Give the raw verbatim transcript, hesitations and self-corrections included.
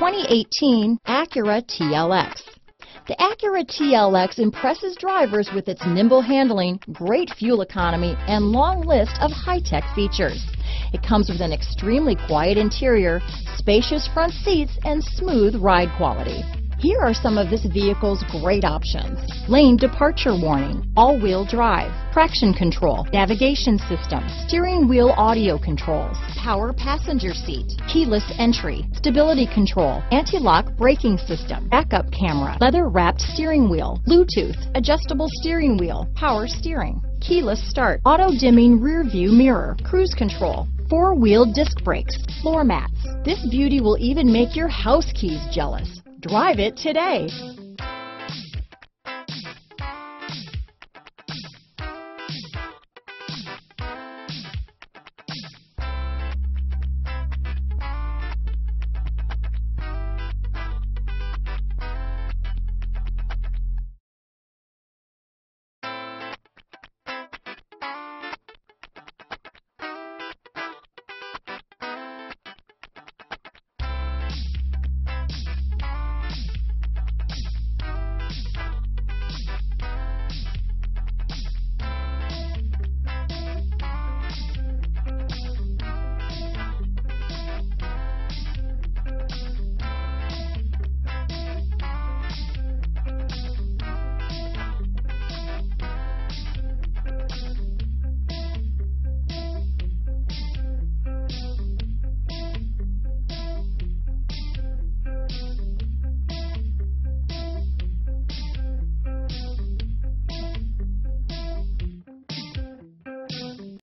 twenty eighteen Acura T L X. The Acura T L X impresses drivers with its nimble handling, great fuel economy, and long list of high-tech features. It comes with an extremely quiet interior, spacious front seats, and smooth ride quality. Here are some of this vehicle's great options: lane departure warning, all-wheel drive, traction control, navigation system, steering wheel audio controls, power passenger seat, keyless entry, stability control, anti-lock braking system, backup camera, leather-wrapped steering wheel, Bluetooth, adjustable steering wheel, power steering, keyless start, auto-dimming rear-view mirror, cruise control, four-wheel disc brakes, floor mats. This beauty will even make your house keys jealous. Drive it today.